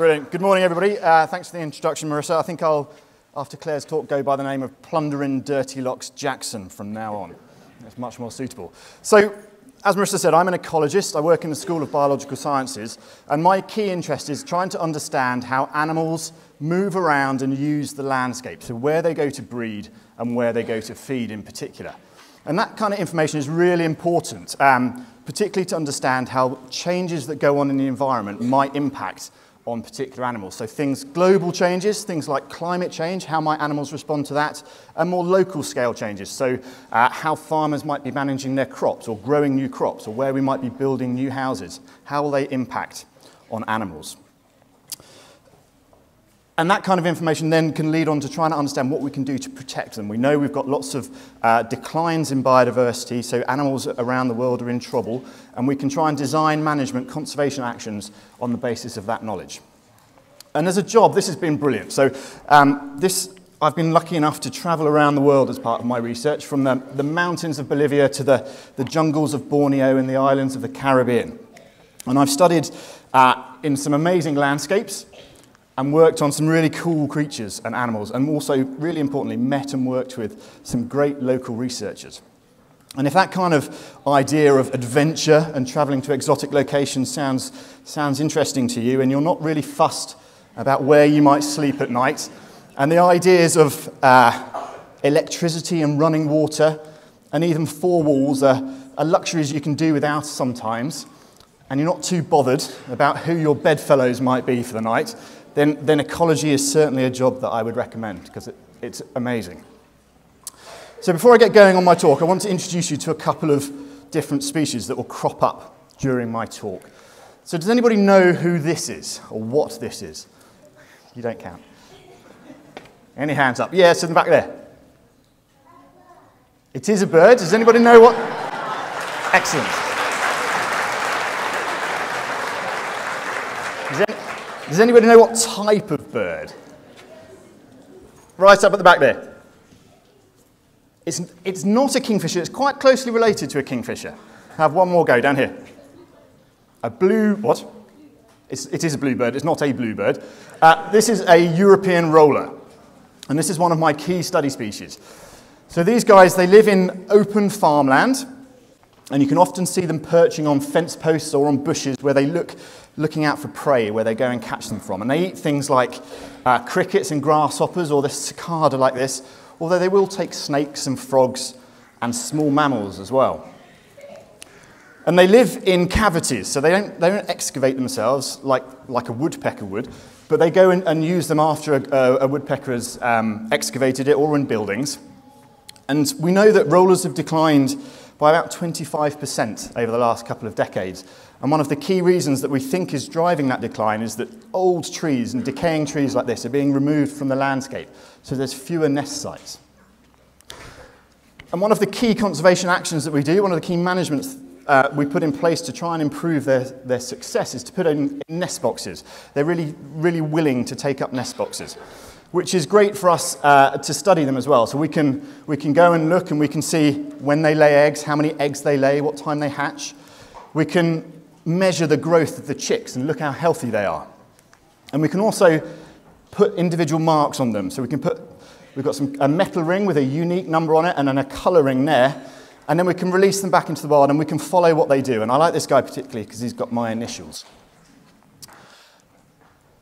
Brilliant. Good morning, everybody. Thanks for the introduction, Marissa. I think I'll, after Claire's talk, go by the name of Plundering Dirty Locks Jackson from now on. That's much more suitable. So, as Marissa said, I'm an ecologist. I work in the School of Biological Sciences, and my key interest is trying to understand how animals move around and use the landscape, so where they go to breed and where they go to feed in particular. And that kind of information is really important, particularly to understand how changes that go on in the environment might impact on particular animals. So things, global changes, things like climate change, how might animals respond to that, and more local scale changes, so how farmers might be managing their crops or growing new crops, or where we might be building new houses, how will they impact on animals. And that kind of information then can lead on to trying to understand what we can do to protect them. We know we've got lots of declines in biodiversity, so animals around the world are in trouble, and we can try and design management, conservation actions on the basis of that knowledge. And as a job, this has been brilliant. So I've been lucky enough to travel around the world as part of my research, from the mountains of Bolivia to the jungles of Borneo and the islands of the Caribbean. And I've studied in some amazing landscapes, and worked on some really cool creatures and animals, and also, really importantly, met and worked with some great local researchers. And if that kind of idea of adventure and travelling to exotic locations sounds interesting to you, and you're not really fussed about where you might sleep at night, and the ideas of electricity and running water, and even four walls are luxuries you can do without sometimes, and you're not too bothered about who your bedfellows might be for the night, then ecology is certainly a job that I would recommend, because it's amazing. So before I get going on my talk, I want to introduce you to a couple of different species that will crop up during my talk. So does anybody know who this is, or what this is? You don't count. Any hands up? Yeah, it's in the back there. It is a bird. Does anybody know what? Excellent. Does anybody know what type of bird? Right up at the back there. It's not a kingfisher. It's quite closely related to a kingfisher. Have one more go down here. A blue, what? It is a bluebird. It's not a bluebird. This is a European roller. And this is one of my key study species. So these guys, they live in open farmland. And you can often see them perching on fence posts or on bushes where they looking out for prey, where they go and catch them from. And they eat things like crickets and grasshoppers, or the cicada like this, although they will take snakes and frogs and small mammals as well. And they live in cavities, so they don't excavate themselves like a woodpecker would, but they go and use them after a woodpecker has excavated it, or in buildings. And we know that rollers have declined by about 25% over the last couple of decades. And one of the key reasons that we think is driving that decline is that old trees and decaying trees like this are being removed from the landscape, so there's fewer nest sites. And one of the key conservation actions that we do, one of the key managements we put in place to try and improve their success, is to put in nest boxes. They're really, really willing to take up nest boxes, which is great for us to study them as well. So we can go and look, and we can see when they lay eggs, how many eggs they lay, what time they hatch. We can measure the growth of the chicks and look how healthy they are. And we can also put individual marks on them. So we've got a metal ring with a unique number on it, and then a colour ring there. And then we can release them back into the wild, and we can follow what they do. And I like this guy particularly because he's got my initials.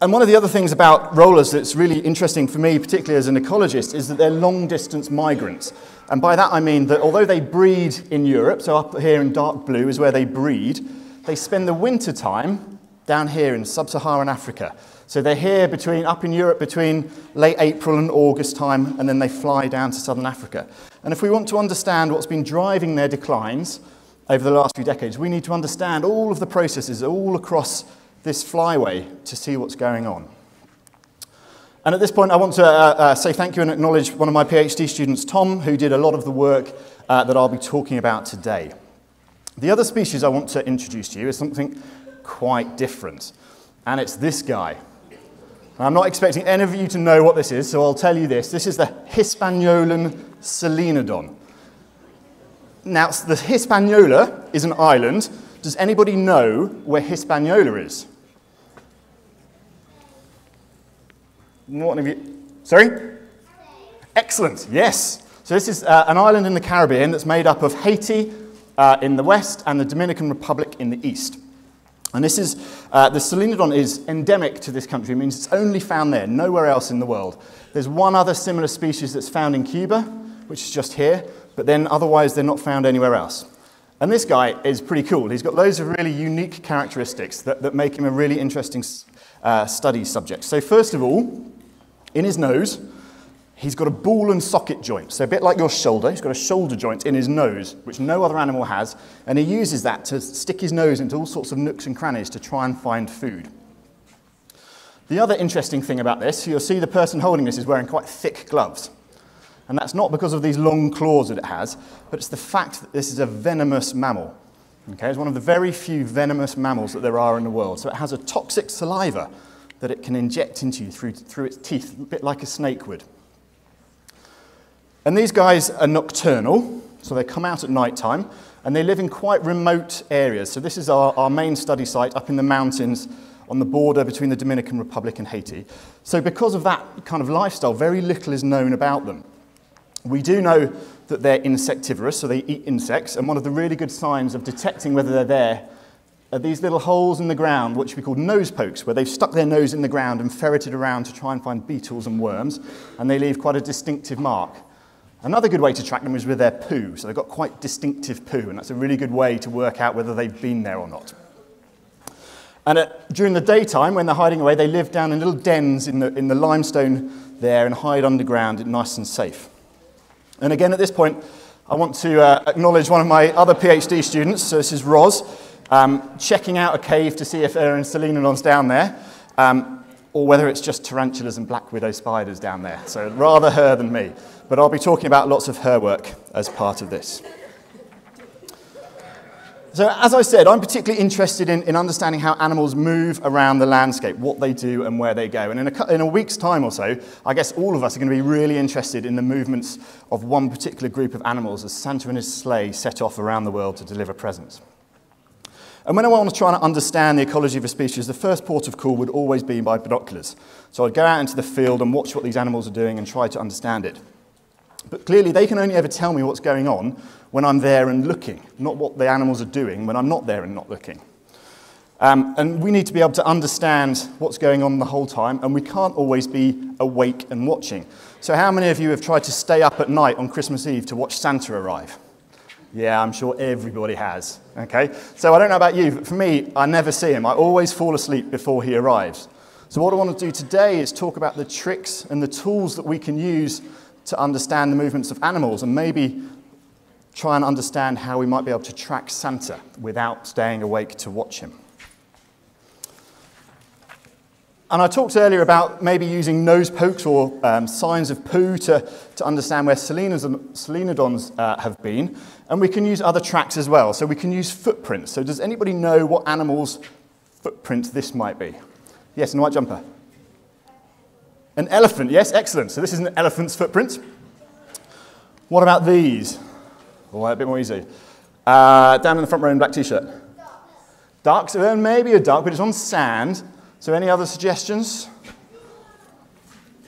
And one of the other things about rollers that's really interesting for me, particularly as an ecologist, is that they're long-distance migrants. And by that I mean that although they breed in Europe, so up here in dark blue is where they breed, they spend the winter time down here in sub-Saharan Africa. So they're here up in Europe between late April and August time, and then they fly down to southern Africa. And if we want to understand what's been driving their declines over the last few decades, we need to understand all of the processes all across this flyway to see what's going on. And at this point I want to say thank you and acknowledge one of my PhD students, Tom, who did a lot of the work that I'll be talking about today. The other species I want to introduce to you is something quite different, and it's this guy. And I'm not expecting any of you to know what this is, so I'll tell you this. This is the Hispaniolan selenodon. Now, the Hispaniola is an island. Does anybody know where Hispaniola is? What have you? Sorry? Excellent, yes. So this is an island in the Caribbean that's made up of Haiti in the west and the Dominican Republic in the east. And this is, the selenodon is endemic to this country. It means it's only found there, nowhere else in the world. There's one other similar species that's found in Cuba, which is just here, but then otherwise they're not found anywhere else. And this guy is pretty cool. He's got loads of really unique characteristics that make him a really interesting study subject. So first of all, in his nose, he's got a ball and socket joint. So a bit like your shoulder, he's got a shoulder joint in his nose, which no other animal has, and he uses that to stick his nose into all sorts of nooks and crannies to try and find food. The other interesting thing about this, you'll see the person holding this is wearing quite thick gloves. And that's not because of these long claws that it has, but it's the fact that this is a venomous mammal. Okay? It's one of the very few venomous mammals that there are in the world. So it has a toxic saliva that it can inject into you through its teeth, a bit like a snake would. And these guys are nocturnal, so they come out at night time, and they live in quite remote areas. So this is our main study site up in the mountains on the border between the Dominican Republic and Haiti. So because of that kind of lifestyle, very little is known about them. We do know that they're insectivorous, so they eat insects, and one of the really good signs of detecting whether they're there are these little holes in the ground, which we call nose pokes, where they've stuck their nose in the ground and ferreted around to try and find beetles and worms, and they leave quite a distinctive mark. Another good way to track them is with their poo, so they've got quite distinctive poo, and that's a really good way to work out whether they've been there or not. And during the daytime, when they're hiding away, they live down in little dens in the limestone there and hide underground, nice and safe. And again, at this point, I want to acknowledge one of my other PhD students, so this is Roz, checking out a cave to see if there are selenodons down there, or whether it's just tarantulas and black widow spiders down there. So rather her than me. But I'll be talking about lots of her work as part of this. So as I said, I'm particularly interested in understanding how animals move around the landscape, what they do and where they go. And in a week's time or so, I guess all of us are going to be really interested in the movements of one particular group of animals as Santa and his sleigh set off around the world to deliver presents. And when I want to try and understand the ecology of a species, the first port of call would always be by binoculars. So I'd go out into the field and watch what these animals are doing and try to understand it. But clearly, they can only ever tell me what's going on when I'm there and looking, not what the animals are doing when I'm not there and not looking. And we need to be able to understand what's going on the whole time, and we can't always be awake and watching. So how many of you have tried to stay up at night on Christmas Eve to watch Santa arrive? Yeah, I'm sure everybody has, okay? So I don't know about you, but for me, I never see him. I always fall asleep before he arrives. So what I want to do today is talk about the tricks and the tools that we can use to understand the movements of animals and maybe try and understand how we might be able to track Santa without staying awake to watch him. And I talked earlier about maybe using nose pokes or signs of poo to understand where selenodons have been. And we can use other tracks as well. So we can use footprints. So does anybody know what animal's footprint this might be? Yes, in a white jumper. An elephant, yes, excellent. So this is an elephant's footprint. What about these? Oh, a bit more easy. Down in the front row in black t-shirt. Ducks, maybe a duck, but it's on sand. So any other suggestions?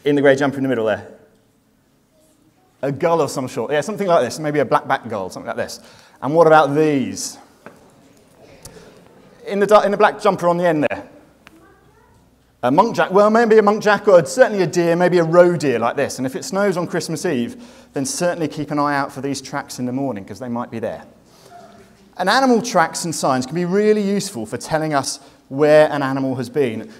In the grey jumper in the middle there. A gull of some sort. Yeah, something like this, maybe a black-backed gull, something like this. And what about these? In the black jumper on the end there. A monkjack, well, maybe a monkjack, or certainly a deer, maybe a roe deer like this. And if it snows on Christmas Eve, then certainly keep an eye out for these tracks in the morning, because they might be there. And animal tracks and signs can be really useful for telling us where an animal has been.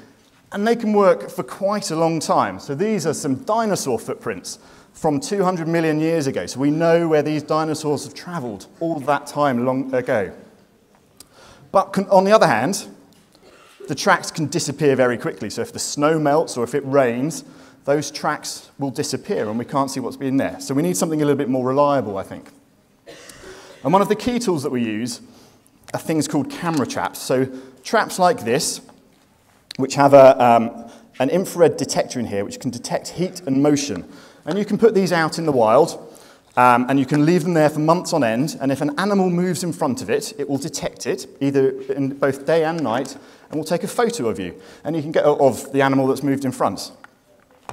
And they can work for quite a long time. So these are some dinosaur footprints from 200 million years ago. So we know where these dinosaurs have traveled all that time long ago. But on the other hand, the tracks can disappear very quickly. So if the snow melts or if it rains, those tracks will disappear and we can't see what's been there. So we need something a little bit more reliable, I think. And one of the key tools that we use are things called camera traps. So traps like this, which have an infrared detector in here, which can detect heat and motion. And you can put these out in the wild, and you can leave them there for months on end, and if an animal moves in front of it, it will detect it, either in both day and night, and will take a photo of you, and you can get of the animal that's moved in front.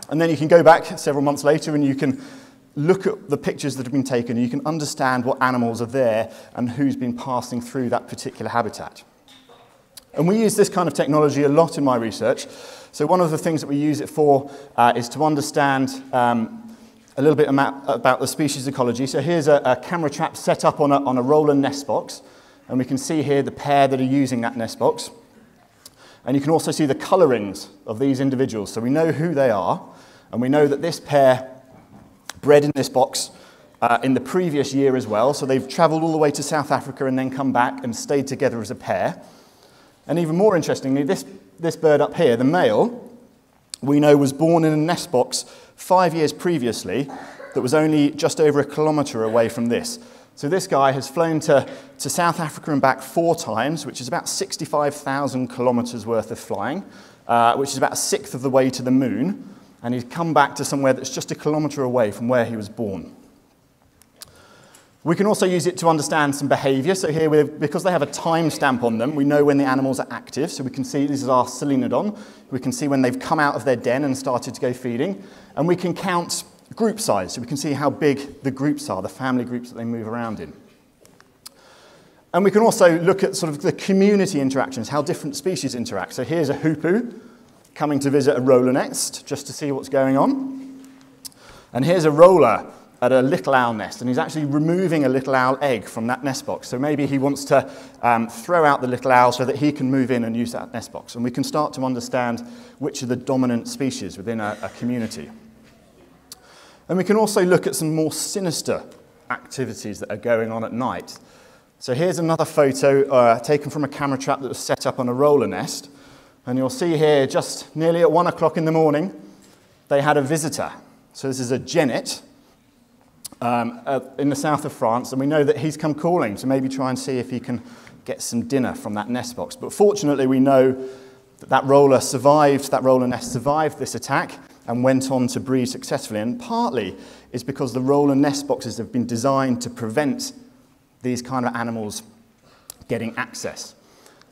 And then you can go back several months later and you can look at the pictures that have been taken, and you can understand what animals are there and who's been passing through that particular habitat. And we use this kind of technology a lot in my research. So one of the things that we use it for is to understand a little bit about the species ecology. So here's a camera trap set up on a roller nest box, and we can see here the pair that are using that nest box. And you can also see the colorings of these individuals. So we know who they are, and we know that this pair bred in this box in the previous year as well. So they've traveled all the way to South Africa and then come back and stayed together as a pair. And even more interestingly, this bird up here, the male, we know was born in a nest box 5 years previously that was only just over a kilometre away from this. So this guy has flown to South Africa and back 4 times, which is about 65,000 kilometres worth of flying, which is about a sixth of the way to the moon. And he's come back to somewhere that's just a kilometre away from where he was born. We can also use it to understand some behaviour. So here, because they have a timestamp on them, we know when the animals are active. So we can see, this is our selenodon. We can see when they've come out of their den and started to go feeding. And we can count group size. So we can see how big the groups are, the family groups that they move around in. And we can also look at sort of the community interactions, how different species interact. So here's a hoopoe coming to visit a roller nest just to see what's going on. And here's a roller at a little owl nest, and he's actually removing a little owl egg from that nest box. So maybe he wants to throw out the little owl so that he can move in and use that nest box. And we can start to understand which are the dominant species within a community. And we can also look at some more sinister activities that are going on at night. So here's another photo taken from a camera trap that was set up on a roller nest. And you'll see here, just nearly at 1 o'clock in the morning, they had a visitor. So this is a jennet in the south of France, and we know that he's come calling to maybe try and see if he can get some dinner from that nest box. But fortunately, we know that that roller nest survived this attack and went on to breed successfully. And partly is because the roller nest boxes have been designed to prevent these kind of animals getting access.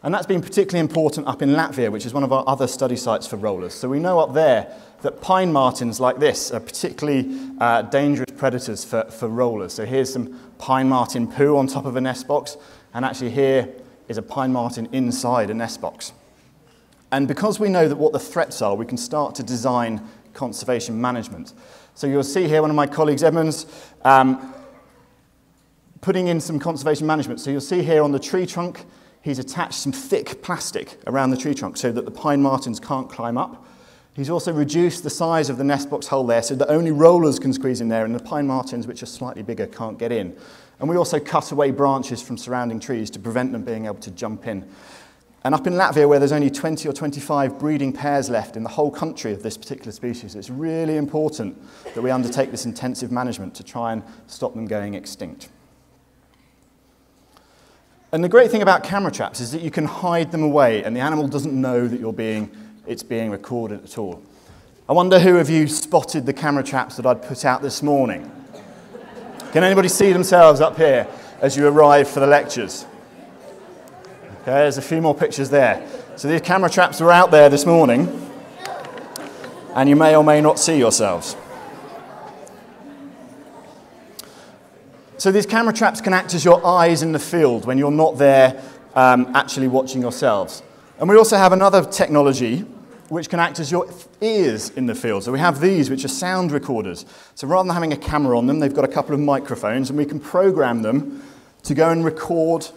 And that's been particularly important up in Latvia, which is one of our other study sites for rollers. So we know up there that pine martins like this are particularly dangerous predators for rollers. So here's some pine martin poo on top of a nest box, and actually here is a pine martin inside a nest box. And because we know that what the threats are, we can start to design conservation management. So you'll see here one of my colleagues, Edmunds, putting in some conservation management. So you'll see here on the tree trunk, he's attached some thick plastic around the tree trunk so that the pine martins can't climb up. He's also reduced the size of the nest box hole there so that only rollers can squeeze in there and the pine martins, which are slightly bigger, can't get in. And we also cut away branches from surrounding trees to prevent them being able to jump in. And up in Latvia, where there's only 20 or 25 breeding pairs left in the whole country of this particular species, it's really important that we undertake this intensive management to try and stop them going extinct. And the great thing about camera traps is that you can hide them away and the animal doesn't know that it's being recorded at all. I wonder who of you spotted the camera traps that I'd put out this morning? Can anybody see themselves up here as you arrive for the lectures? Okay, there's a few more pictures there. So these camera traps were out there this morning and you may or may not see yourselves. So these camera traps can act as your eyes in the field when you're not there actually watching yourselves. And we also have another technology which can act as your ears in the field. So we have these, which are sound recorders. So rather than having a camera on them, they've got a couple of microphones, and we can program them to go and record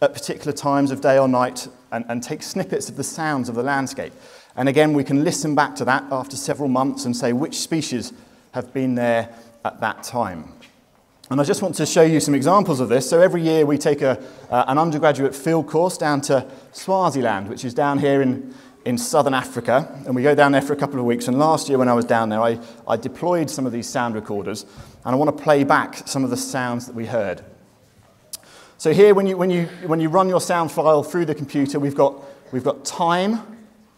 at particular times of day or night and take snippets of the sounds of the landscape. And again, we can listen back to that after several months and say which species have been there at that time. And I just want to show you some examples of this. So every year we take an undergraduate field course down to Swaziland, which is down here in southern Africa. And we go down there for a couple of weeks. And last year when I was down there, I deployed some of these sound recorders. And I want to play back some of the sounds that we heard. So here, when you run your sound file through the computer, we've got time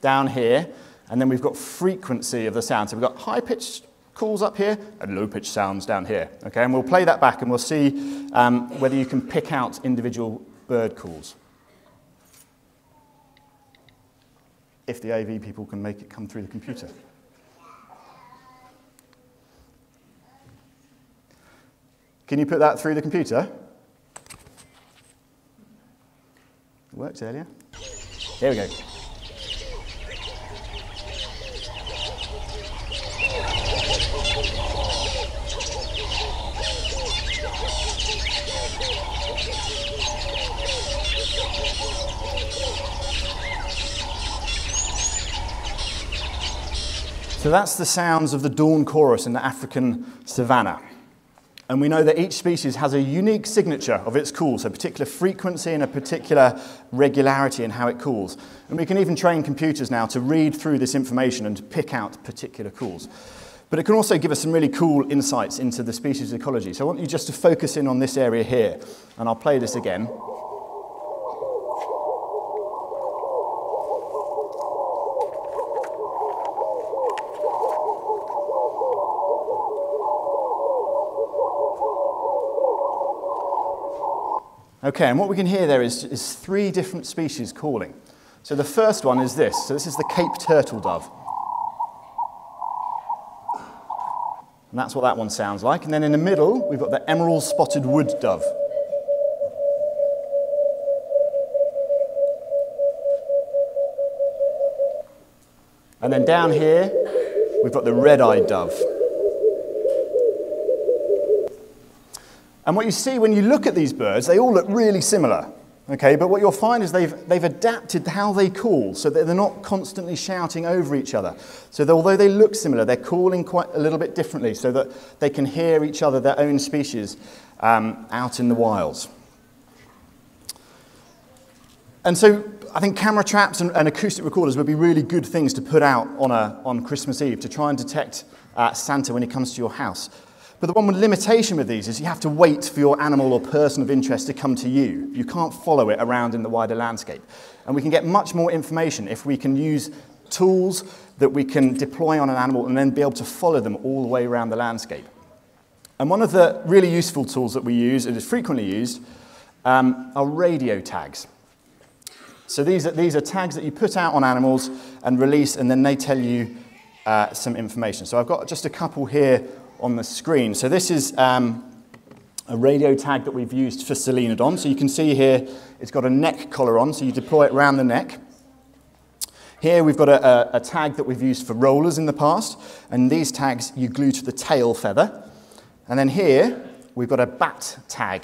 down here. And then we've got frequency of the sound. So we've got high-pitched calls up here and low-pitched sounds down here. Okay, and we'll play that back and we'll see whether you can pick out individual bird calls. If the AV people can make it come through the computer. Can you put that through the computer? It worked earlier. Here we go. So that's the sounds of the dawn chorus in the African savannah. And we know that each species has a unique signature of its call, so a particular frequency and a particular regularity in how it calls. And we can even train computers now to read through this information and pick out particular calls. But it can also give us some really cool insights into the species ecology. So I want you just to focus in on this area here, and I'll play this again. Okay, and what we can hear there is three different species calling. So the first one is this. So this is the Cape Turtle Dove. And that's what that one sounds like. And then in the middle, we've got the Emerald Spotted Wood Dove. And then down here, we've got the Red-eyed Dove. And what you see when you look at these birds, they all look really similar, okay? But what you'll find is they've adapted how they call so that they're not constantly shouting over each other. So although they look similar, they're calling quite a little bit differently so that they can hear each other, their own species, out in the wilds. And so I think camera traps and acoustic recorders would be really good things to put out on Christmas Eve to try and detect Santa when he comes to your house. But the one with limitation with these is you have to wait for your animal or person of interest to come to you. You can't follow it around in the wider landscape. And we can get much more information if we can use tools that we can deploy on an animal and then be able to follow them all the way around the landscape. And one of the really useful tools that we use, and is frequently used, are radio tags. So these are tags that you put out on animals and release, and then they tell you some information. So I've got just a couple here on the screen. So this is a radio tag that we've used for Selenodon. So you can see here it's got a neck collar on, so you deploy it around the neck. Here we've got a tag that we've used for rollers in the past, and these tags you glue to the tail feather. And then here we've got a bat tag,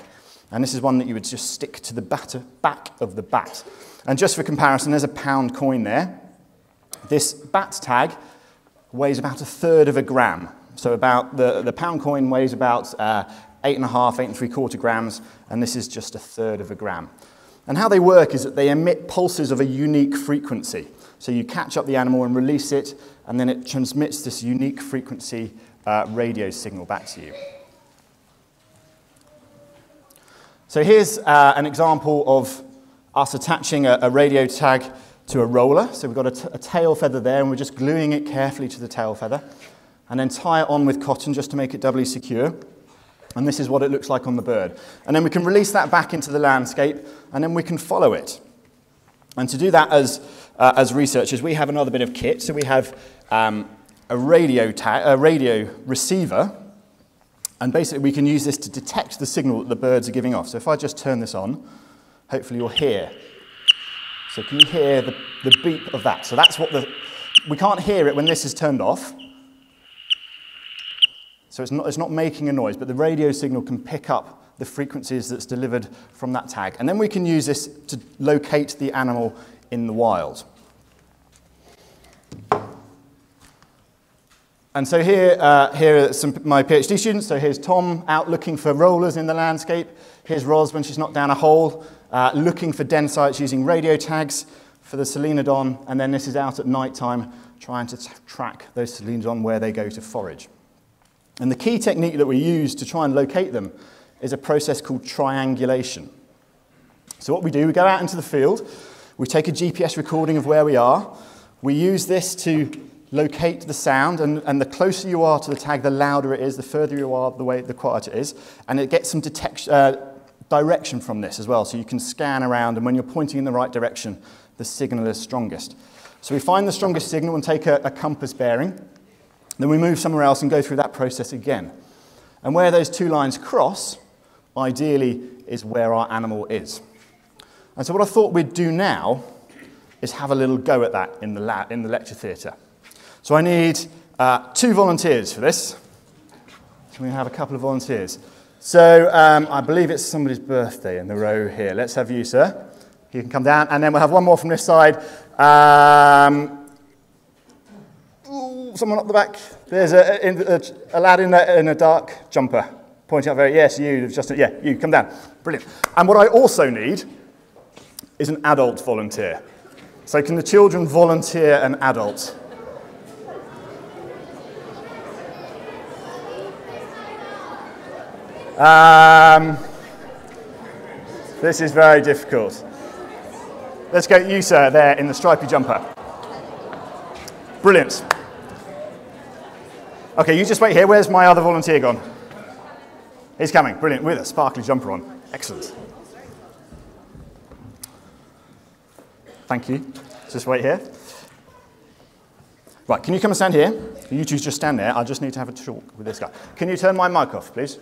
and this is one that you would just stick to the back of the bat. And just for comparison, there's a pound coin there. This bat tag weighs about 1/3 of a gram. So about the pound coin weighs about 8.5, 8.75 grams, and this is just 1/3 of a gram. And how they work is that they emit pulses of a unique frequency. So you catch up the animal and release it, and then it transmits this unique frequency radio signal back to you. So here's an example of us attaching a radio tag to a roller. So we've got a tail feather there, and we're just gluing it carefully to the tail feather, and then tie it on with cotton just to make it doubly secure. And this is what it looks like on the bird. And then we can release that back into the landscape, and then we can follow it. And to do that as researchers, we have another bit of kit. So we have a radio receiver, and basically we can use this to detect the signal that the birds are giving off. So if I just turn this on, hopefully you'll hear. So can you hear the beep of that? So that's what we can't hear it when this is turned off. So it's not making a noise, but the radio signal can pick up the frequencies that's delivered from that tag. And then we can use this to locate the animal in the wild. And so here are some of my PhD students. So here's Tom out looking for rollers in the landscape. Here's Roz when she's knocked down a hole, looking for den sites using radio tags for the Selenodon. And then this is out at night time trying to track those Selenodon where they go to forage. And the key technique that we use to try and locate them is a process called triangulation. So what we do, we go out into the field, we take a GPS recording of where we are, we use this to locate the sound, and the closer you are to the tag, the louder it is, the further you are, the quieter it is, and it gets some direction from this as well, so you can scan around, and when you're pointing in the right direction, the signal is strongest. So we find the strongest signal and take a compass bearing. Then we move somewhere else and go through that process again. And where those two lines cross, ideally, is where our animal is. And so what I thought we'd do now is have a little go at that in the lecture theatre. So I need two volunteers for this. Can we have a couple of volunteers? So I believe it's somebody's birthday in the row here. Let's have you, sir. You can come down, and then we'll have one more from this side. Someone up the back. There's a lad in a dark jumper pointing out very, yes, you, Justin, yeah, you, come down. Brilliant. And what I also need is an adult volunteer. So can the children volunteer an adult? This is very difficult. Let's go, you, sir, there in the stripy jumper. Brilliant. Okay, you just wait here. Where's my other volunteer gone? He's coming. Brilliant. With a sparkly jumper on. Excellent. Thank you. Just wait here. Right, can you come and stand here? You two just stand there. I just need to have a talk with this guy. Can you turn my mic off, please?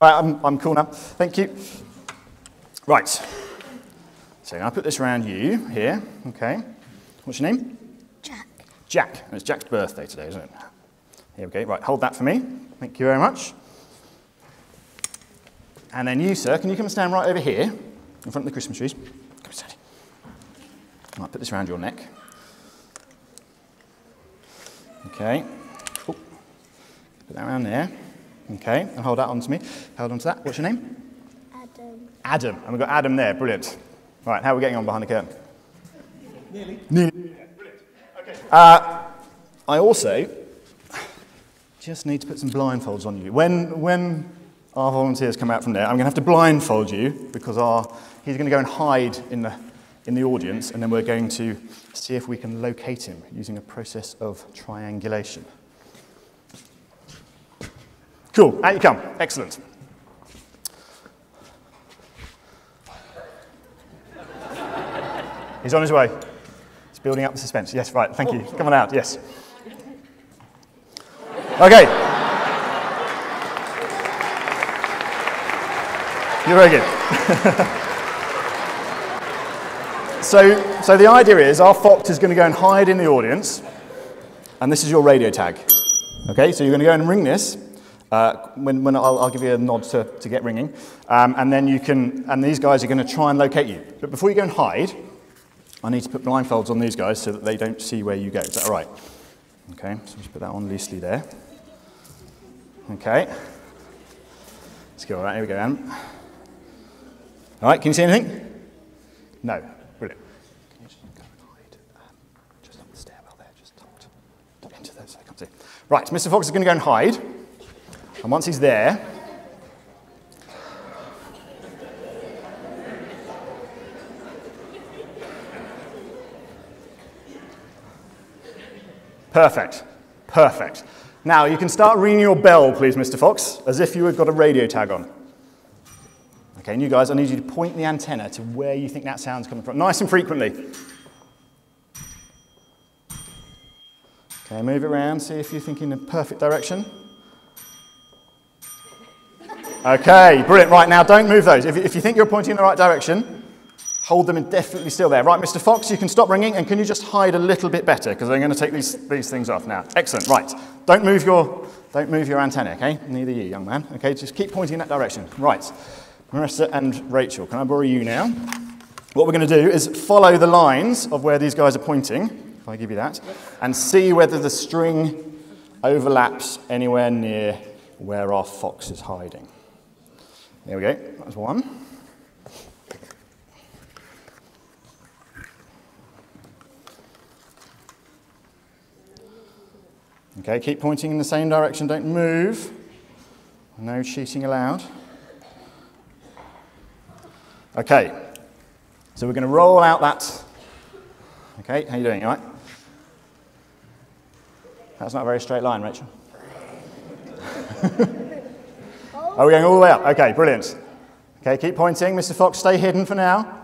Right, I'm cool now. Thank you. Right. So I put this around you here. Okay. What's your name? Jack. Jack. And it's Jack's birthday today, isn't it? Here we go. Right, hold that for me. Thank you very much. And then you, sir, can you come and stand right over here in front of the Christmas trees? Come and stand. I'll put this around your neck. Okay. Oh. Put that around there. Okay, and hold that onto me. Hold on to that. What's your name? Adam. Adam. And we've got Adam there. Brilliant. All right, how are we getting on behind the curtain? Nearly. Nearly. Yeah, brilliant. Okay. I also just need to put some blindfolds on you. When our volunteers come out from there, I'm going to have to blindfold you because he's going to go and hide in the audience, and then we're going to see if we can locate him using a process of triangulation. Cool, out you come. Excellent. He's on his way. He's building up the suspense. Yes, right, thank you. Come on out, yes. Okay. You're very good. So the idea is our fox is going to go and hide in the audience, and this is your radio tag. Okay, so you're going to go and ring this. I'll give you a nod to get ringing, and then you can, and these guys are going to try and locate you. But before you go and hide, I need to put blindfolds on these guys so that they don't see where you go. Is that all right? Okay, so just put that on loosely there. Okay, let's go. All right, here we go, Adam. All right, can you see anything? No, brilliant. Can you just go and hide just up the stairwell there, just top into there so I can't see. Right, Mr. Fox is going to go and hide. And once he's there, perfect, perfect. Now you can start ringing your bell, please, Mr. Fox, as if you had got a radio tag on. Okay, and you guys, I need you to point the antenna to where you think that sound's coming from, nice and frequently. Okay, move it around, see if you're thinking the perfect direction. Okay, brilliant. Right, now don't move those. If you think you're pointing in the right direction, hold them indefinitely still there. Right, Mr. Fox, you can stop ringing, and can you just hide a little bit better, because I'm going to take these things off now. Excellent, right. Don't move your antenna, okay? Neither you, young man. Okay, just keep pointing in that direction. Right, Marissa and Rachel, can I borrow you now? What we're going to do is follow the lines of where these guys are pointing, if I give you that, and see whether the string overlaps anywhere near where our fox is hiding. There we go, that's one. Okay, keep pointing in the same direction, don't move. No cheating allowed. Okay, so we're going to roll out that. Okay, how are you doing, all right? That's not a very straight line, Rachel. Oh, we're going all the way up. Okay, brilliant. Okay, keep pointing. Mr. Fox, stay hidden for now.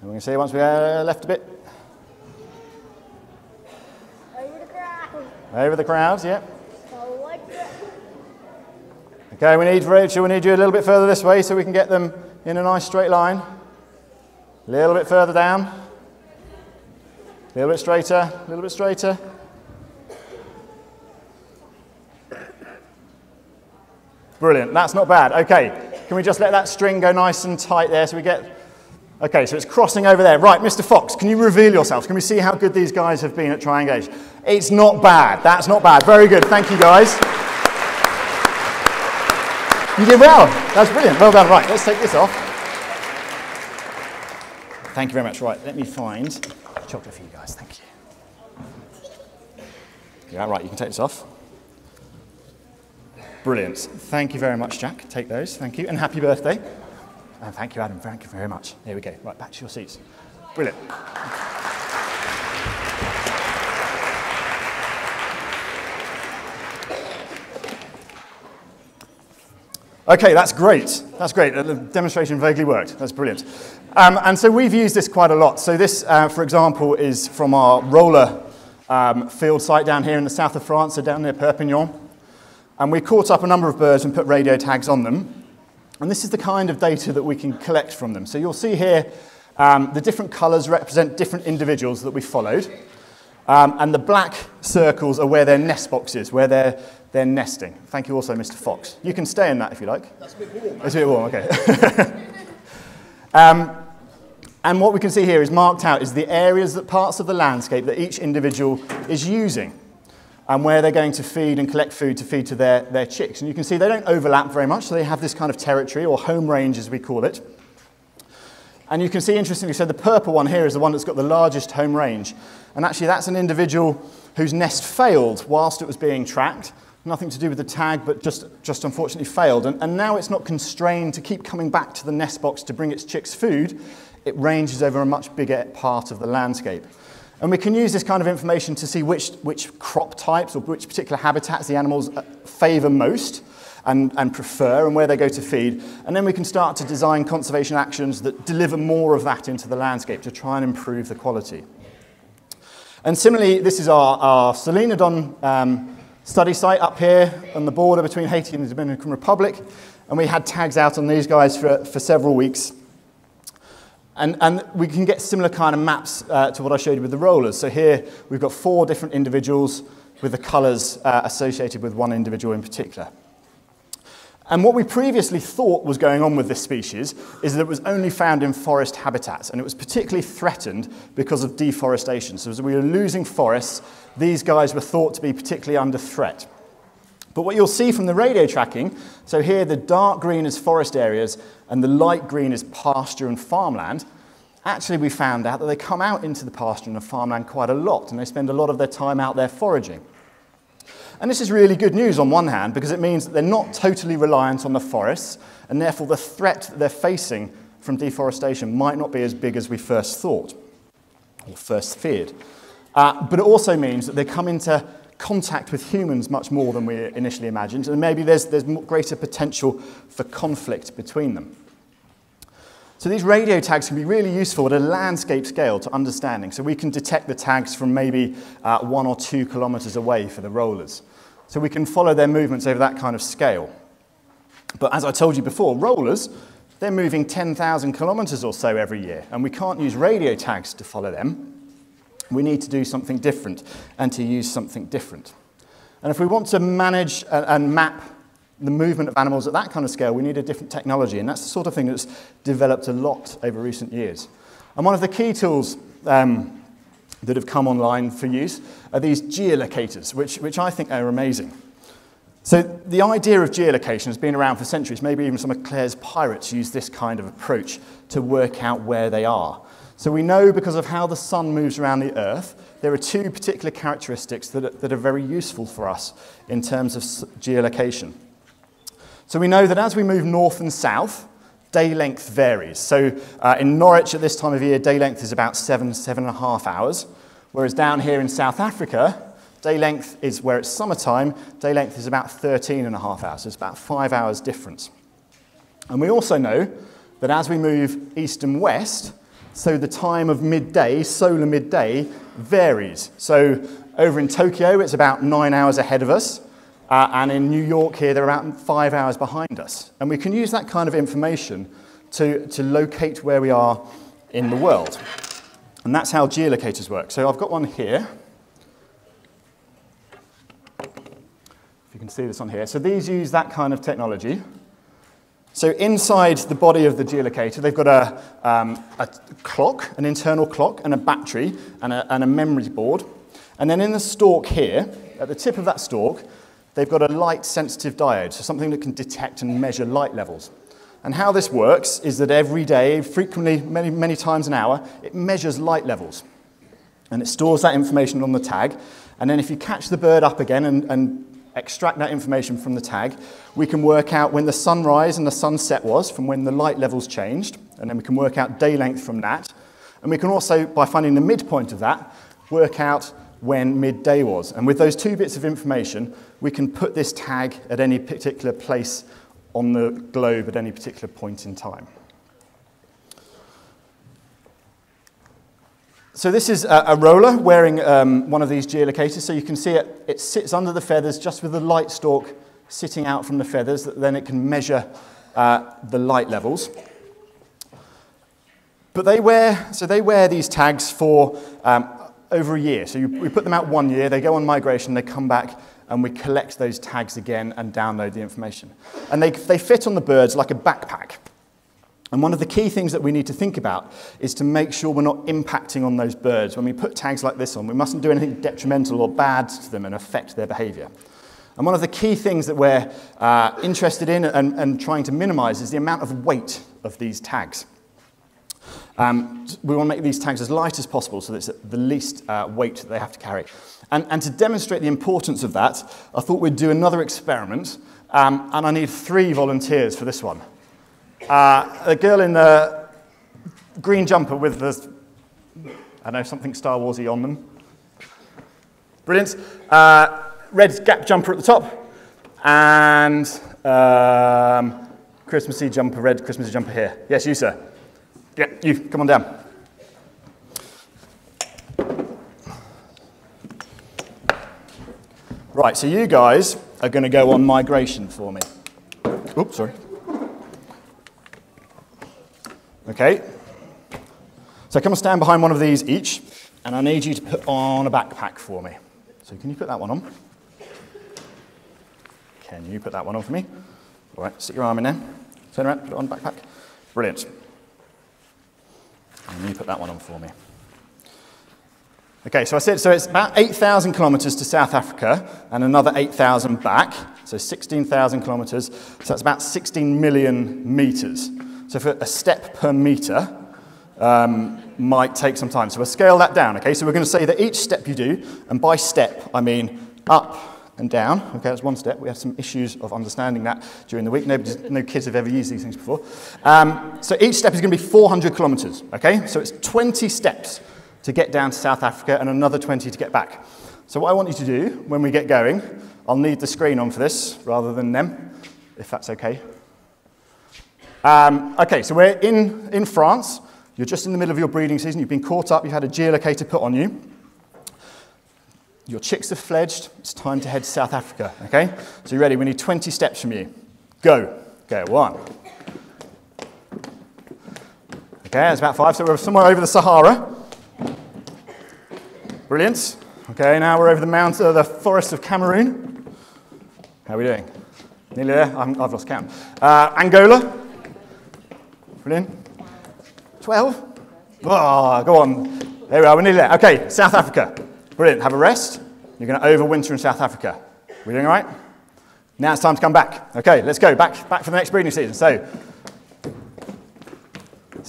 And we can see once we go left a bit. Over the crowd. Over the crowd, yeah. Okay, we need Rachel, we need you a little bit further this way so we can get them in a nice straight line. A little bit further down. A little bit straighter, a little bit straighter. Brilliant, that's not bad. Okay, can we just let that string go nice and tight there so we get... Okay, so it's crossing over there. Right, Mr. Fox, can you reveal yourself? Can we see how good these guys have been at triangulation? It's not bad, that's not bad. Very good, thank you guys. You did well. That's brilliant. Well done. Right, let's take this off. Thank you very much. Right, let me find chocolate for you guys. Thank you. Yeah, right, you can take this off. Brilliant. Thank you very much, Jack. Take those. Thank you. And happy birthday. And thank you, Adam. Thank you very much. Here we go. Right, back to your seats. Brilliant. Okay, that's great. That's great. The demonstration vaguely worked. That's brilliant. And so we've used this quite a lot. So this, for example, is from our roller field site down here in the south of France, so down near Perpignan. And we caught up a number of birds and put radio tags on them. And this is the kind of data that we can collect from them. So you'll see here the different colours represent different individuals that we followed. And the black circles are where their nest box is, where they're nesting. Thank you also, Mr. Fox. You can stay in that if you like. That's a bit warm. It's a bit warm, okay. And what we can see here is marked out is the areas, that parts of the landscape that each individual is using and where they're going to feed and collect food to feed to their chicks. And you can see they don't overlap very much, so they have this kind of territory or home range as we call it. And you can see, interestingly, so the purple one here is the one that's got the largest home range. And actually that's an individual whose nest failed whilst it was being tracked. Nothing to do with the tag, but just unfortunately failed. And now it's not constrained to keep coming back to the nest box to bring its chicks food. It ranges over a much bigger part of the landscape. And we can use this kind of information to see which crop types or which particular habitats the animals favour most and prefer and where they go to feed. And then we can start to design conservation actions that deliver more of that into the landscape to try and improve the quality. And similarly, this is our Selenodon study site up here on the border between Haiti and the Dominican Republic. And we had tags out on these guys for several weeks. And we can get similar kind of maps to what I showed you with the rollers. So here we've got four different individuals with the colours associated with one individual in particular. And what we previously thought was going on with this species is that it was only found in forest habitats, and it was particularly threatened because of deforestation. So as we were losing forests, these guys were thought to be particularly under threat. But what you'll see from the radio tracking, so here the dark green is forest areas, and the light green is pasture and farmland. Actually, we found out that they come out into the pasture and the farmland quite a lot, and they spend a lot of their time out there foraging. And this is really good news on one hand, because it means that they're not totally reliant on the forests, and therefore the threat that they're facing from deforestation might not be as big as we first thought, or first feared. But it also means that they come into contact with humans much more than we initially imagined, and maybe there's greater potential for conflict between them. So these radio tags can be really useful at a landscape scale to understanding. So we can detect the tags from maybe 1 or 2 kilometres away for the rollers. So we can follow their movements over that kind of scale. But as I told you before, rollers, they're moving 10,000 kilometres or so every year, and we can't use radio tags to follow them. We need to do something different and to use something different. And if we want to manage and map the movement of animals at that kind of scale, we need a different technology, and that's the sort of thing that's developed a lot over recent years. And one of the key tools that have come online for use are these geolocators, which I think are amazing. So the idea of geolocation has been around for centuries. Maybe even some of Claire's pirates used this kind of approach to work out where they are. So we know because of how the sun moves around the Earth, there are two particular characteristics that are very useful for us in terms of geolocation. So we know that as we move north and south, day length varies. So in Norwich at this time of year, day length is about 7.5 hours, whereas down here in South Africa, Day length is where it's summertime. Day length is about 13 and a half hours. So it's about 5 hours difference. And we also know that as we move east and west, so the time of midday, solar midday, varies. So over in Tokyo, it's about 9 hours ahead of us. And in New York here, they're about 5 hours behind us. And we can use that kind of information to locate where we are in the world. And that's how geolocators work. So I've got one here. If you can see this on here. So these use that kind of technology. So inside the body of the geolocator, they've got a clock, an internal clock, and a battery, and a memory board. And then in the stalk here, at the tip of that stalk, they've got a light-sensitive diode, so something that can detect and measure light levels. And how this works is that every day, frequently, many, many times an hour, it measures light levels. And it stores that information on the tag. And then if you catch the bird up again and extract that information from the tag, we can work out when the sunrise and the sunset was from when the light levels changed. And then we can work out day length from that. And we can also, by finding the midpoint of that, work out when midday was. And with those two bits of information, we can put this tag at any particular place on the globe at any particular point in time. So this is a roller wearing one of these geolocators. So you can see it sits under the feathers just with the light stalk sitting out from the feathers. Then it can measure the light levels. But they wear these tags for over a year. So we put them out 1 year, they go on migration, they come back, and we collect those tags again and download the information. And they fit on the birds like a backpack. And one of the key things that we need to think about is to make sure we're not impacting on those birds. When we put tags like this on, we mustn't do anything detrimental or bad to them and affect their behavior. And one of the key things that we're interested in and trying to minimize is the amount of weight of these tags. We want to make these tags as light as possible so that it's the least weight that they have to carry. And to demonstrate the importance of that, I thought we'd do another experiment, and I need 3 volunteers for this one. The girl in the green jumper with the, I know, something Star Wars-y on them. Brilliant. Red gap jumper at the top, and Christmassy jumper, red Christmassy jumper here. Yes, you, sir. Yeah, you, come on down. Right, so you guys are going to go on migration for me. Oops, sorry. Okay. So come and stand behind one of these each, and I need you to put on a backpack for me. So can you put that one on? Can you put that one on for me? All right, stick your arm in there. Turn around, put it on the backpack. Brilliant. And you put that one on for me. Okay, so I said, so it's about 8,000 kilometers to South Africa and another 8,000 back, so 16,000 kilometers, so that's about 16 million meters. So for a step per meter might take some time. So we'll scale that down, okay? So we're going to say that each step you do, and by step I mean up and down. Okay, that's one step. We have some issues of understanding that during the week. No kids have ever used these things before. So each step is going to be 400 kilometers, okay? So it's 20 steps to get down to South Africa and another 20 to get back. So what I want you to do when we get going, I'll need the screen on for this rather than them, if that's okay. Okay, so we're in France. You're just in the middle of your breeding season. You've been caught up. You've had a geolocator put on you. Your chicks have fledged. It's time to head to South Africa, okay? So you're ready. We need 20 steps from you. Go. Okay, 1. Okay, that's about 5. So we're somewhere over the Sahara. Brilliant. Okay, now we're over the mountain, the forest of Cameroon. How are we doing? Nearly there. I've lost count. Angola. Brilliant. 12. Oh, go on. There we are. We're nearly there. Okay, South Africa. Brilliant. Have a rest. You're going to overwinter in South Africa. We're doing all right. Now it's time to come back. Okay, let's go back for the next breeding season. So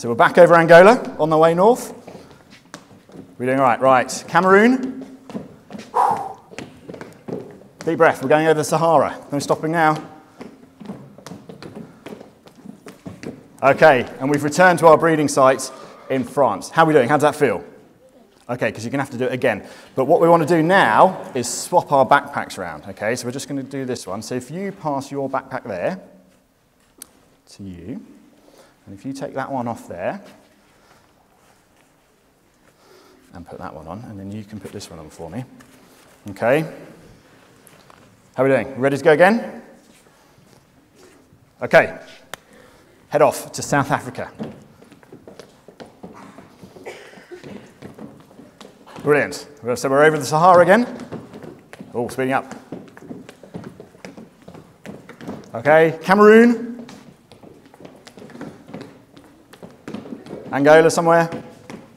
we're back over Angola on the way north. We're doing all right. Right, Cameroon. Deep breath. We're going over the Sahara. No stopping now. Okay, and we've returned to our breeding sites in France. How are we doing? How does that feel? Okay, because you're going to have to do it again. But what we want to do now is swap our backpacks around. Okay, so we're just going to do this one. So if you pass your backpack there to you, and if you take that one off there, and put that one on, and then you can put this one on for me. Okay. How are we doing? Ready to go again? Okay. Head off to South Africa. Brilliant. So we're over the Sahara again. Oh, speeding up. Okay, Cameroon. Angola somewhere.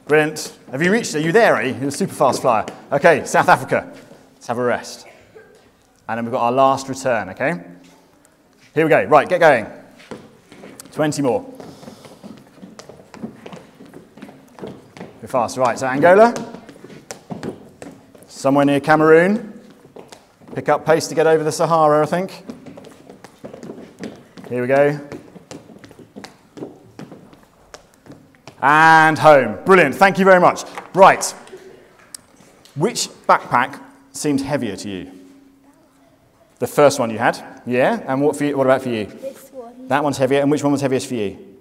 Brilliant. Have you reached? Are you there? Are you? You're a super fast flyer. Okay, South Africa. Let's have a rest. And then we've got our last return, okay? Here we go. Right, get going. 20 more. Go fast. Right, so Angola. Somewhere near Cameroon. Pick up pace to get over the Sahara, I think. Here we go. And home. Brilliant, thank you very much. Right, which backpack seemed heavier to you? The first one you had, yeah? And what about for you? This one. That one's heavier, and which one was heaviest for you?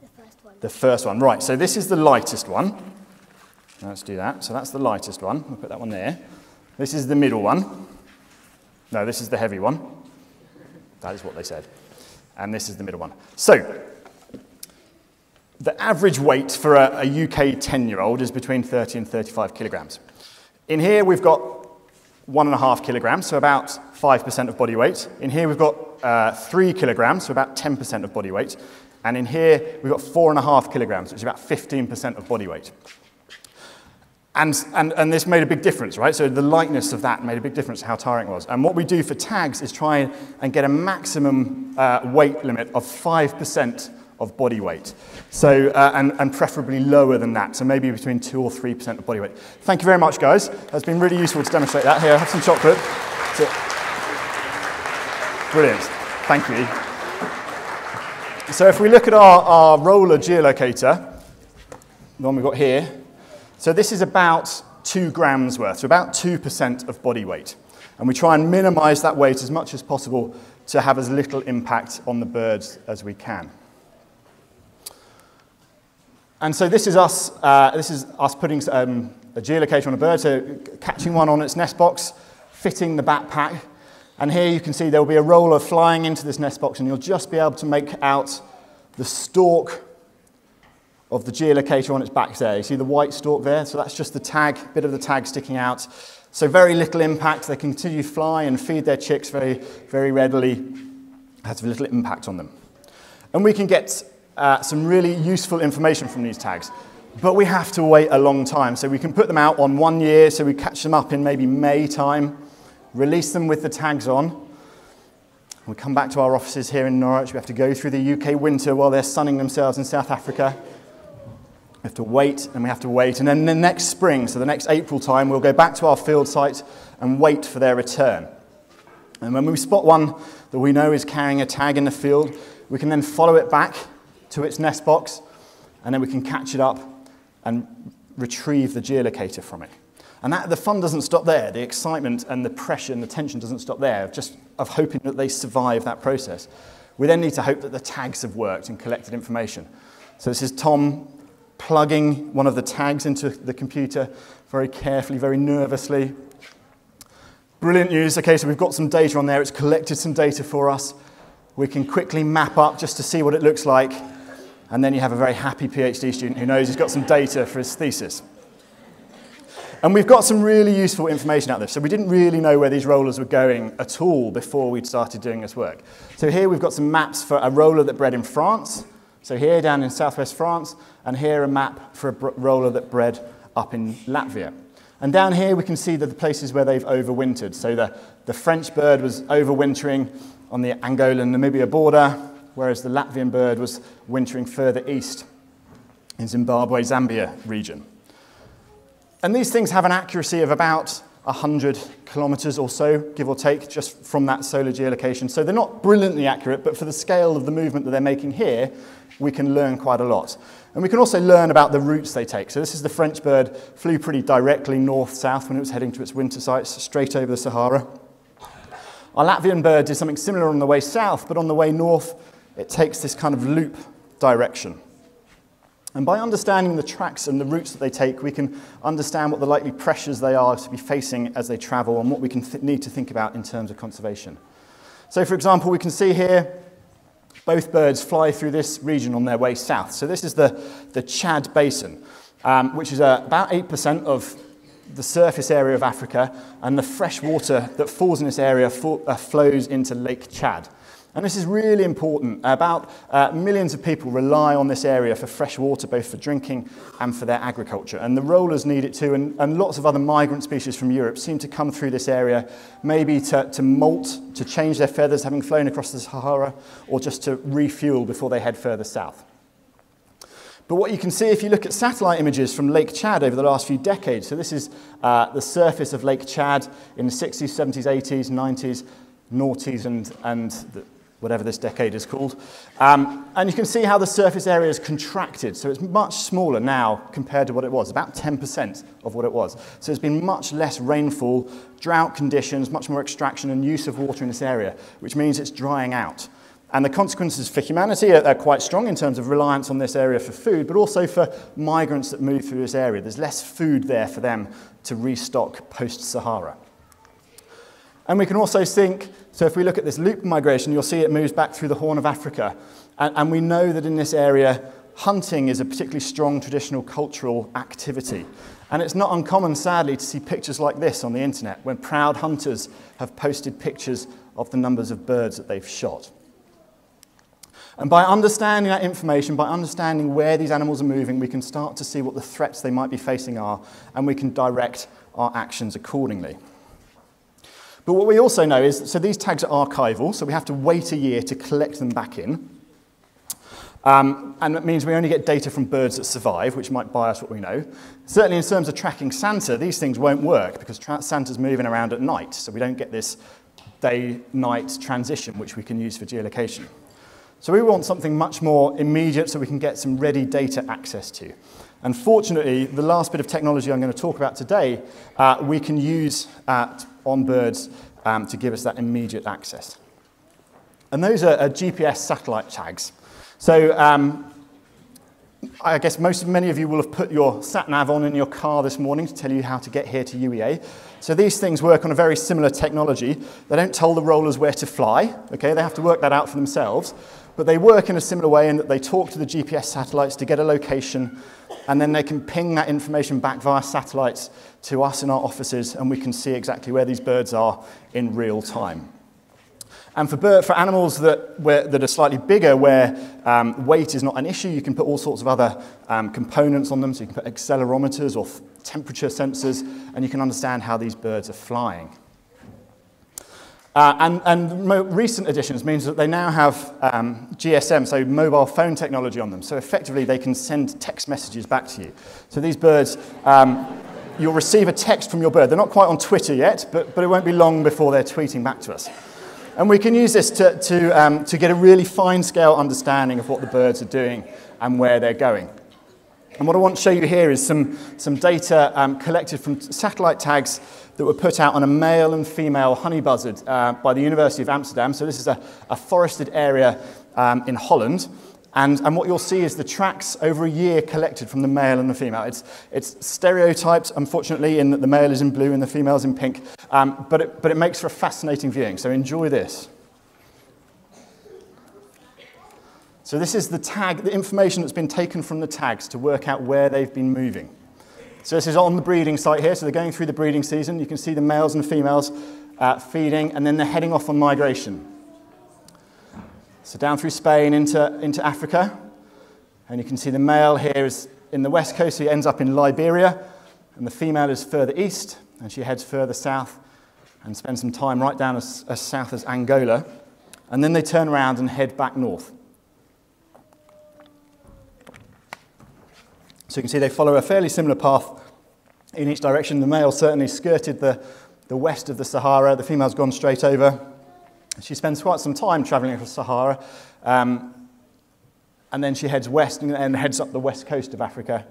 The first one. The first one, right, so this is the lightest one. Let's do that, so that's the lightest one. We'll put that one there. This is the middle one. No, this is the heavy one. That is what they said. And this is the middle one. So, the average weight for a UK 10-year-old is between 30 and 35 kilograms. In here, we've got 1.5 kilograms, so about 5% of body weight. In here, we've got 3 kilograms, so about 10% of body weight. And in here, we've got 4.5 kilograms, which is about 15% of body weight. And this made a big difference, right? So the lightness of that made a big difference to how tiring it was. And what we do for tags is try and get a maximum weight limit of 5% of body weight, so and preferably lower than that, so maybe between 2 or 3% of body weight. Thank you very much, guys. That's been really useful to demonstrate that. Here, have some chocolate. Brilliant. Thank you. So if we look at our roller geolocator, the one we've got here, so this is about 2 grams worth, so about 2% of body weight. And we try and minimize that weight as much as possible to have as little impact on the birds as we can. And so this is us putting a geolocator on a bird, so catching one on its nest box, fitting the backpack, and here you can see there will be a roller flying into this nest box, and you'll just be able to make out the stalk of the geolocator on its back there. You see the white stalk there? So that's just the tag, bit of the tag sticking out. So very little impact. They continue to fly and feed their chicks very, very readily. Has little impact on them. And we can get some really useful information from these tags, but we have to wait a long time. So we can put them out on 1 year, so we catch them up in maybe May time, release them with the tags on. We come back to our offices here in Norwich. We have to go through the UK winter while they're sunning themselves in South Africa. We have to wait, and we have to wait, and then the next spring, so the next April time, we'll go back to our field site and wait for their return. And when we spot one that we know is carrying a tag in the field, we can then follow it back to its nest box, and then we can catch it up and retrieve the geolocator from it. And the fun doesn't stop there. The excitement and the pressure and the tension doesn't stop there, just of hoping that they survive that process. We then need to hope that the tags have worked and collected information. So this is Tom plugging one of the tags into the computer very carefully, very nervously. Brilliant news. Okay, so we've got some data on there. It's collected some data for us. We can quickly map up just to see what it looks like. And then you have a very happy PhD student who knows he's got some data for his thesis. And we've got some really useful information out there. So we didn't really know where these rollers were going at all before we'd started doing this work. So here we've got some maps for a roller that bred in France. So here down in southwest France, and here a map for a roller that bred up in Latvia. And down here we can see that the places where they've overwintered. So the French bird was overwintering on the Angola-Namibia border, whereas the Latvian bird was wintering further east in Zimbabwe-Zambia region. And these things have an accuracy of about 100 kilometers or so, give or take, just from that solar geolocation. So they're not brilliantly accurate, but for the scale of the movement that they're making here, we can learn quite a lot. And we can also learn about the routes they take. So this is the French bird, flew pretty directly north-south when it was heading to its winter sites, straight over the Sahara. Our Latvian bird did something similar on the way south, but on the way north, it takes this kind of loop direction. And by understanding the tracks and the routes that they take, we can understand what the likely pressures they are to be facing as they travel and what we can need to think about in terms of conservation. So, for example, we can see here both birds fly through this region on their way south. So this is the Chad Basin, which is about 8% of the surface area of Africa, and the fresh water that falls in this area flows into Lake Chad. And this is really important. About millions of people rely on this area for fresh water, both for drinking and for their agriculture. And the rollers need it too, and lots of other migrant species from Europe seem to come through this area, maybe to molt, to change their feathers, having flown across the Sahara, or just to refuel before they head further south. But what you can see if you look at satellite images from Lake Chad over the last few decades, so this is the surface of Lake Chad in the 60s, 70s, 80s, 90s, noughties, and whatever this decade is called. And you can see how the surface area is contracted. So it's much smaller now compared to what it was, about 10% of what it was. So there's been much less rainfall, drought conditions, much more extraction and use of water in this area, which means it's drying out. And the consequences for humanity are quite strong in terms of reliance on this area for food, but also for migrants that move through this area. There's less food there for them to restock post-Sahara. And we can also think, so if we look at this loop migration, you'll see it moves back through the Horn of Africa. And we know that in this area, hunting is a particularly strong traditional cultural activity. And it's not uncommon, sadly, to see pictures like this on the internet, when proud hunters have posted pictures of the numbers of birds that they've shot. And by understanding that information, by understanding where these animals are moving, we can start to see what the threats they might be facing are, and we can direct our actions accordingly. But what we also know is, so these tags are archival, so we have to wait a year to collect them back in. And that means we only get data from birds that survive, which might bias what we know. Certainly in terms of tracking Santa, these things won't work because Santa's moving around at night, so we don't get this day-night transition, which we can use for geolocation. So we want something much more immediate so we can get some ready data access to. And fortunately, the last bit of technology I'm going to talk about today, we can use on birds to give us that immediate access. And those are GPS satellite tags. So I guess many of you will have put your sat-nav on in your car this morning to tell you how to get here to UEA. So these things work on a very similar technology. They don't tell the rollers where to fly, okay? They have to work that out for themselves. But they work in a similar way in that they talk to the GPS satellites to get a location, and then they can ping that information back via satellites to us in our offices, and we can see exactly where these birds are in real time. And for animals that are slightly bigger, where weight is not an issue, you can put all sorts of other components on them. So you can put accelerometers or temperature sensors, and you can understand how these birds are flying. And recent additions means that they now have GSM, so mobile phone technology on them. So effectively, they can send text messages back to you. So these birds, you'll receive a text from your bird. They're not quite on Twitter yet, but it won't be long before they're tweeting back to us. And we can use this to get a really fine-scale understanding of what the birds are doing and where they're going. And what I want to show you here is some data collected from satellite tags that were put out on a male and female honey buzzard by the University of Amsterdam. So this is a forested area in Holland. And what you'll see is the tracks over a year collected from the male and the female. It's stereotypes, unfortunately, in that the male is in blue and the female is in pink. But it makes for a fascinating viewing, so enjoy this. So this is the tag, the information that's been taken from the tags to work out where they've been moving. So this is on the breeding site here, so they're going through the breeding season. You can see the males and females feeding, and then they're heading off on migration. So down through Spain into Africa, and you can see the male here is in the west coast, so he ends up in Liberia, and the female is further east, and she heads further south and spends some time right down as south as Angola, and then they turn around and head back north. So you can see they follow a fairly similar path in each direction. The male certainly skirted the west of the Sahara. The female's gone straight over. She spends quite some time traveling across the Sahara, and then she heads west and heads up the west coast of Africa.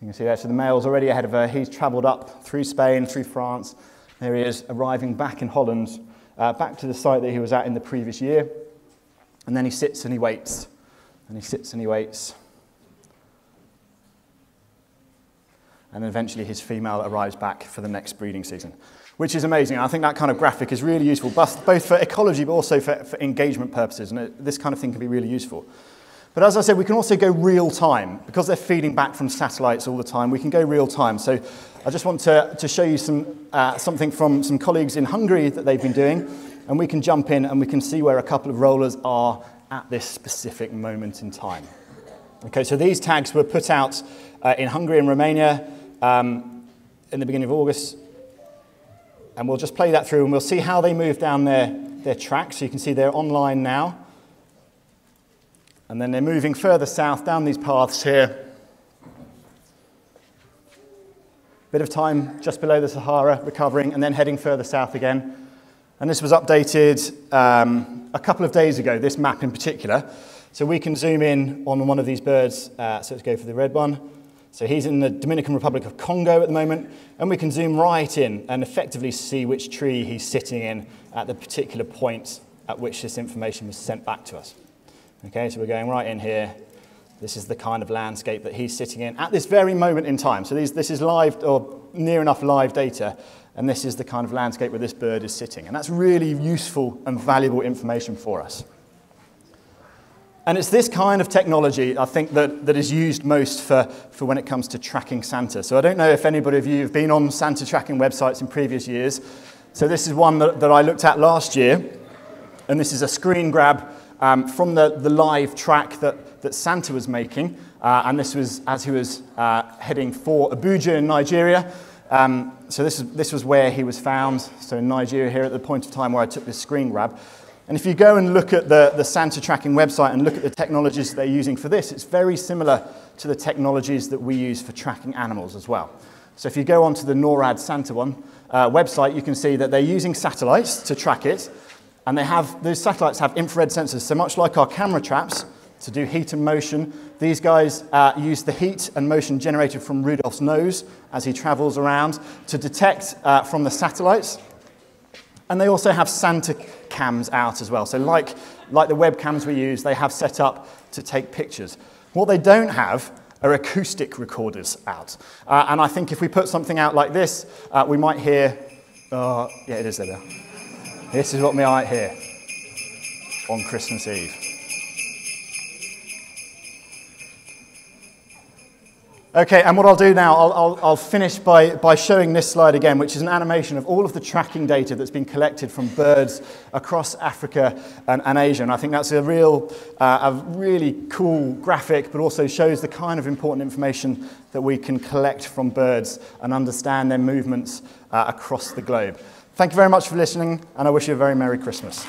You can see there, so the male's already ahead of her. He's travelled up through Spain, through France. There he is, arriving back in Holland, back to the site that he was at in the previous year. And then he sits and he waits. And he sits and he waits. And then eventually his female arrives back for the next breeding season, which is amazing. I think that kind of graphic is really useful, both for ecology but also for engagement purposes. And this kind of thing can be really useful. But as I said, we can also go real time. Because they're feeding back from satellites all the time, we can go real time. So I just want to show you something from some colleagues in Hungary that they've been doing. And we can jump in and we can see where a couple of rollers are at this specific moment in time. Okay, so these tags were put out in Hungary and Romania in the beginning of August. And we'll just play that through and we'll see how they move down their track. So you can see they're online now. And then they're moving further south down these paths here. Bit of time just below the Sahara, recovering, and then heading further south again. And this was updated a couple of days ago, this map in particular. So we can zoom in on one of these birds. So let's go for the red one. So he's in the Dominican Republic of Congo at the moment. And we can zoom right in and effectively see which tree he's sitting in at the particular point at which this information was sent back to us. Okay, so we're going right in here. This is the kind of landscape that he's sitting in at this very moment in time. So this is live or near enough live data, and this is the kind of landscape where this bird is sitting. And that's really useful and valuable information for us. And it's this kind of technology, I think, that is used most for when it comes to tracking Santa. So I don't know if anybody of you have been on Santa tracking websites in previous years. So this is one that I looked at last year, and this is a screen grab from the live track that Santa was making, and this was as he was heading for Abuja in Nigeria. So this was where he was found, so in Nigeria here at the point of time where I took this screen grab. And if you go and look at the Santa tracking website and look at the technologies they're using for this, it's very similar to the technologies that we use for tracking animals as well. So if you go onto the NORAD Santa one website, you can see that they're using satellites to track it. And those satellites have infrared sensors, so much like our camera traps, to do heat and motion. These guys use the heat and motion generated from Rudolph's nose as he travels around to detect from the satellites. And they also have Santa cams out as well. So like the webcams we use, they have set up to take pictures. What they don't have are acoustic recorders out. And I think if we put something out like this, we might hear, yeah, it is there now. This is what we might hear on Christmas Eve. Okay, and what I'll do now, I'll finish by showing this slide again, which is an animation of all of the tracking data that's been collected from birds across Africa and Asia. And I think that's a really cool graphic, but also shows the kind of important information that we can collect from birds and understand their movements across the globe. Thank you very much for listening, and I wish you a very Merry Christmas.